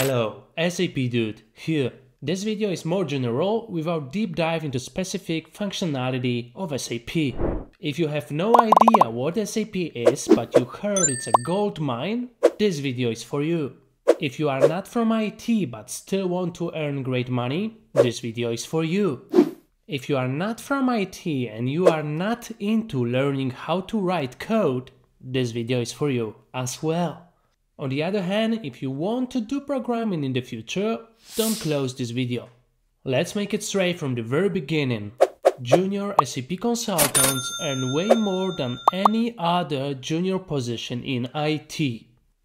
Hello, SAP Dude here. This video is more general with our deep dive into specific functionality of SAP. If you have no idea what SAP is, but you heard it's a gold mine, this video is for you. If you are not from IT but still want to earn great money, this video is for you. If you are not from IT and you are not into learning how to write code, this video is for you as well. On the other hand, if you want to do programming in the future, don't close this video. Let's make it straight from the very beginning. Junior SAP consultants earn way more than any other junior position in IT.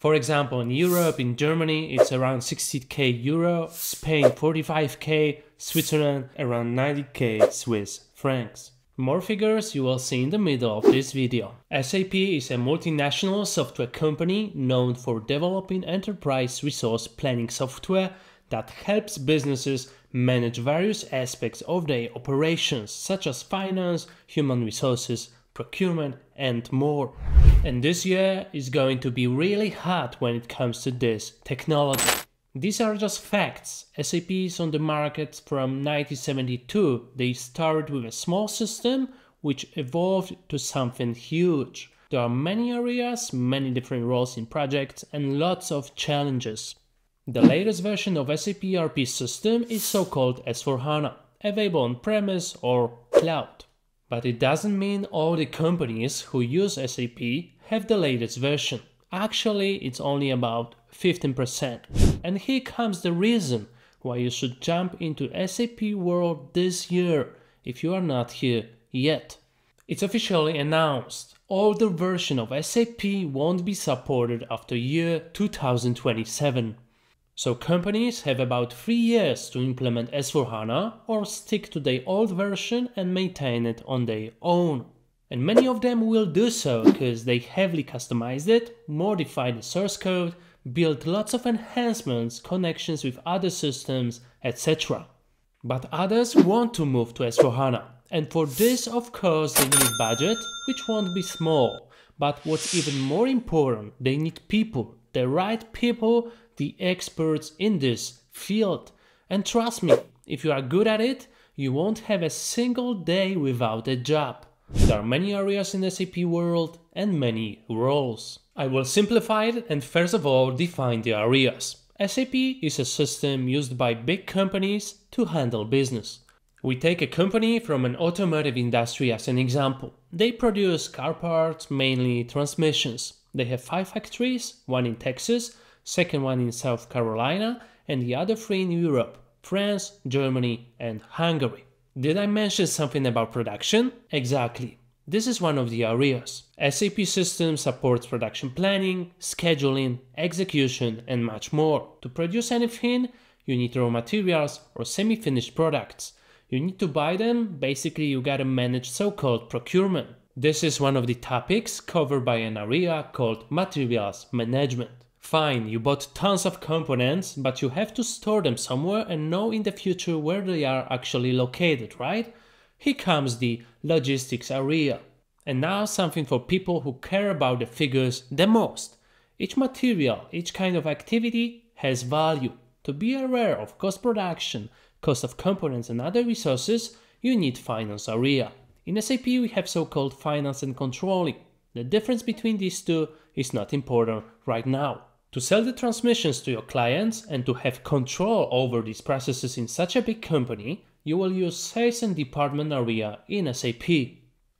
For example, in Europe, in Germany, it's around 60k euro, Spain 45k, Switzerland around 90k Swiss francs. More figures you will see in the middle of this video. SAP is a multinational software company known for developing enterprise resource planning software that helps businesses manage various aspects of their operations, such as finance, human resources, procurement, and more. And this year is going to be really hot when it comes to this technology. These are just facts. SAP is on the market from 1972. They started with a small system which evolved to something huge. There are many areas, many different roles in projects and lots of challenges. The latest version of SAP ERP system is so-called S/4HANA, available on-premise or cloud. But it doesn't mean all the companies who use SAP have the latest version. Actually, it's only about 15%. And here comes the reason why you should jump into SAP world this year if you are not here yet. It's officially announced. Older version of SAP won't be supported after year 2027. So companies have about 3 years to implement S/4HANA or stick to their old version and maintain it on their own. And many of them will do so because they heavily customized it, modified the source code, built lots of enhancements, connections with other systems, etc. But others want to move to S/4HANA, and for this of course they need budget, which won't be small. But what's even more important, they need people, the right people, the experts in this field. And trust me, if you are good at it, you won't have a single day without a job. There are many areas in the SAP world and many roles. I will simplify it and first of all define the areas. SAP is a system used by big companies to handle business. We take a company from an automotive industry as an example. They produce car parts, mainly transmissions. They have 5 factories, one in Texas, second one in South Carolina, and the other 3 in Europe, France, Germany, and Hungary. Did I mention something about production? Exactly. This is one of the areas. SAP system supports production planning, scheduling, execution, and much more. To produce anything, you need raw materials or semi-finished products. You need to buy them, basically you gotta manage so-called procurement. This is one of the topics covered by an area called materials management. Fine, you bought tons of components, but you have to store them somewhere and know in the future where they are actually located, right? Here comes the logistics area. And now something for people who care about the figures the most. Each material, each kind of activity has value. To be aware of cost production, cost of components and other resources, you need finance area. In SAP we have so-called finance and controlling. The difference between these two is not important right now. To sell the transmissions to your clients and to have control over these processes in such a big company, you will use sales and department area in SAP.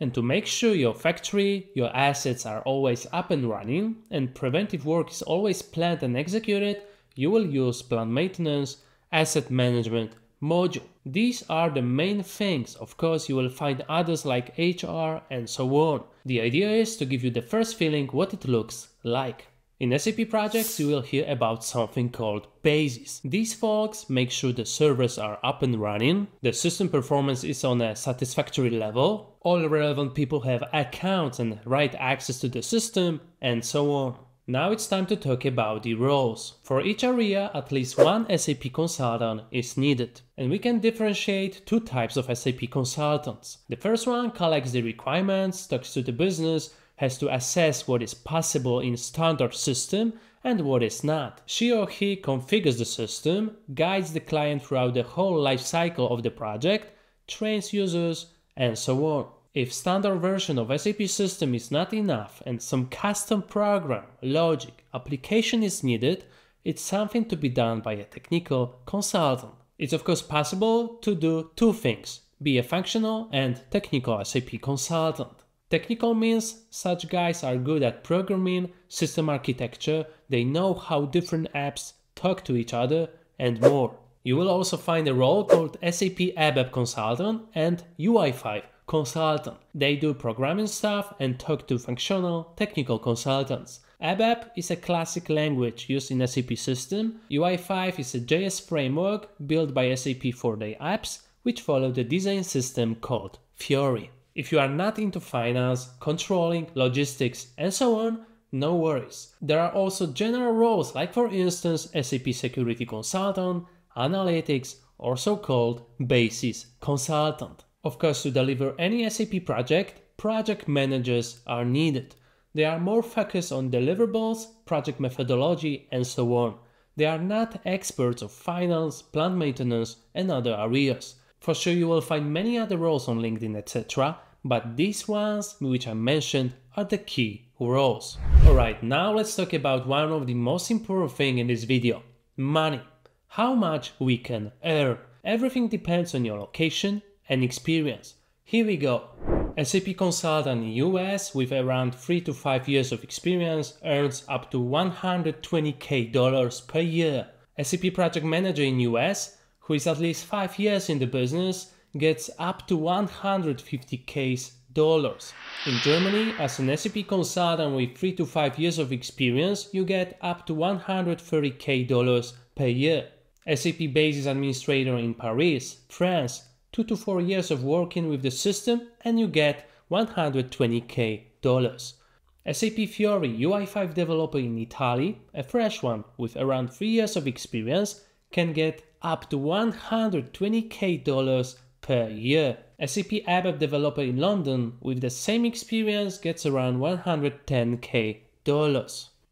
And to make sure your factory, your assets are always up and running and preventive work is always planned and executed, you will use plant maintenance, asset management module. These are the main things. Of course, you will find others like HR and so on. The idea is to give you the first feeling what it looks like. In SAP projects you will hear about something called BASIS. These folks make sure the servers are up and running, the system performance is on a satisfactory level, all relevant people have accounts and right access to the system, and so on. Now it's time to talk about the roles. For each area, at least one SAP consultant is needed. And we can differentiate 2 types of SAP consultants. The first one collects the requirements, talks to the business, has to assess what is possible in standard system and what is not. She or he configures the system, guides the client throughout the whole life cycle of the project, trains users, and so on. If standard version of SAP system is not enough and some custom program, logic, application is needed, it's something to be done by a technical consultant. It's of course possible to do two things, be a functional and technical SAP consultant. Technical means such guys are good at programming, system architecture, they know how different apps talk to each other, and more. You will also find a role called SAP ABAP consultant and UI5 consultant. They do programming stuff and talk to functional, technical consultants. ABAP is a classic language used in SAP system. UI5 is a JS framework built by SAP for their apps, which follow the design system called Fiori. If you are not into finance, controlling, logistics, and so on, no worries. There are also general roles like, for instance, SAP Security Consultant, Analytics, or so-called BASIS Consultant. Of course, to deliver any SAP project, project managers are needed. They are more focused on deliverables, project methodology, and so on. They are not experts of finance, plant maintenance, and other areas. For sure you will find many other roles on LinkedIn, etc., but these ones which I mentioned are the key roles. Alright, now let's talk about one of the most important things in this video. Money. How much we can earn. Everything depends on your location and experience. Here we go. SAP consultant in US with around 3 to 5 years of experience earns up to $120K per year. SAP project manager in US who is at least 5 years in the business gets up to $150K. In Germany, as an SAP consultant with 3 to 5 years of experience, you get up to $130K per year. SAP BASIS administrator in Paris, France, 2 to 4 years of working with the system and you get $120K. SAP Fiori UI5 developer in Italy, a fresh one with around 3 years of experience, can get up to $120K per year. SAP ABAP developer in London with the same experience gets around $110K.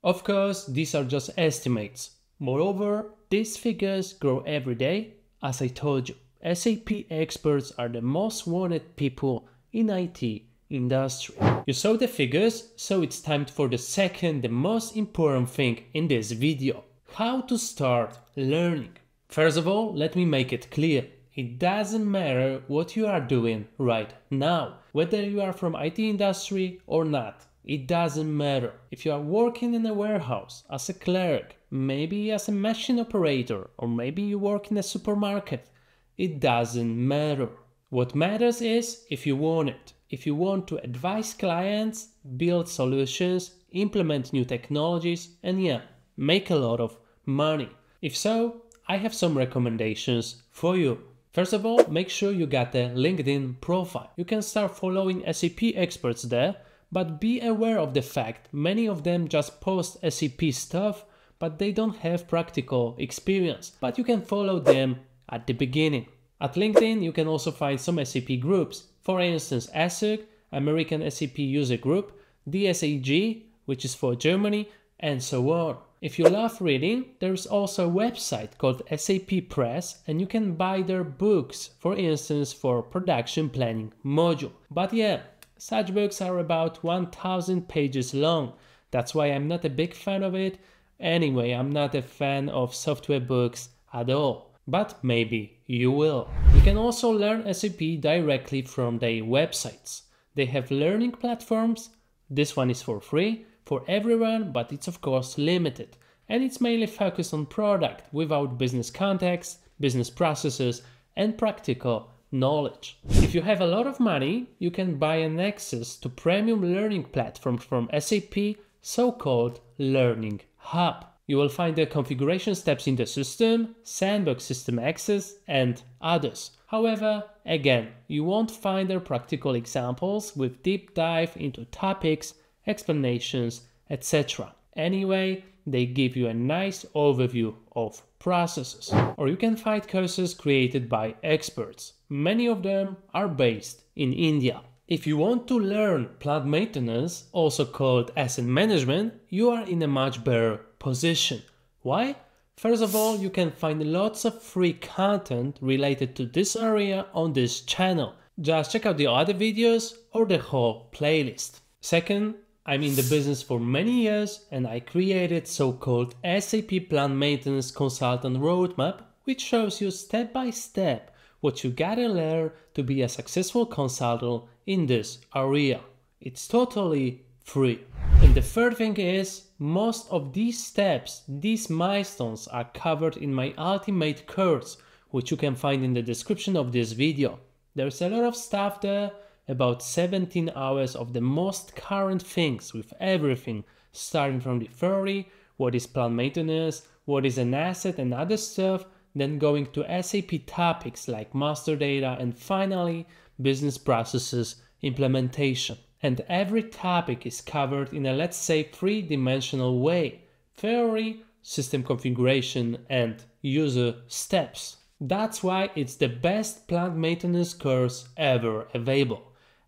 Of course, these are just estimates. Moreover, these figures grow every day. As I told you, SAP experts are the most wanted people in IT industry. You saw the figures, so it's time for the second, the most important thing in this video. How to start learning. First of all, let me make it clear, it doesn't matter what you are doing right now, whether you are from IT industry or not, it doesn't matter. If you are working in a warehouse, as a clerk, maybe as a machine operator, or maybe you work in a supermarket, it doesn't matter. What matters is if you want it. If you want to advise clients, build solutions, implement new technologies, and yeah, make a lot of money. If so, I have some recommendations for you. First of all, make sure you got a LinkedIn profile. You can start following SAP experts there, but be aware of the fact many of them just post SAP stuff, but they don't have practical experience. But you can follow them at the beginning. At LinkedIn, you can also find some SAP groups. For instance, ASUG, American SAP User Group, DSAG, which is for Germany, and so on. If you love reading, there is also a website called SAP Press and you can buy their books, for instance for production planning module. But yeah, such books are about 1000 pages long, that's why I'm not a big fan of it. Anyway, I'm not a fan of software books at all, but maybe you will. You can also learn SAP directly from their websites. They have learning platforms, this one is for free, for everyone, but it's of course limited and it's mainly focused on product without business context, business processes and practical knowledge. If you have a lot of money, you can buy an access to premium learning platforms from SAP, so-called Learning Hub. You will find the configuration steps in the system, sandbox system access and others. However, again, you won't find their practical examples with deep dive into topics, explanations, etc. Anyway, they give you a nice overview of processes. Or you can find courses created by experts. Many of them are based in India. If you want to learn plant maintenance, also called asset management, you are in a much better position. Why? First of all, you can find lots of free content related to this area on this channel. Just check out the other videos or the whole playlist. Second, I'm in the business for many years and I created so-called SAP Plant Maintenance Consultant Roadmap, which shows you step by step what you gotta learn to be a successful consultant in this area. It's totally free. And the third thing is, most of these steps, these milestones are covered in my ultimate course, which you can find in the description of this video. There's a lot of stuff there, about 17 hours of the most current things with everything, starting from the theory, what is plant maintenance, what is an asset and other stuff, then going to SAP topics like master data and finally business processes implementation. And every topic is covered in a, let's say, three-dimensional way: theory, system configuration and user steps. That's why it's the best plant maintenance course ever available,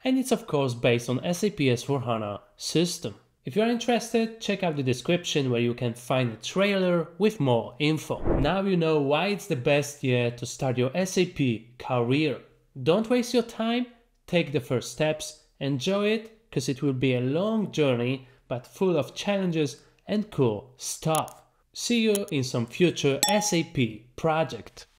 and it's of course based on SAP S/4HANA system. If you are interested, check out the description where you can find a trailer with more info. Now you know why it's the best year to start your SAP career. Don't waste your time, take the first steps, enjoy it, because it will be a long journey but full of challenges and cool stuff. See you in some future SAP project.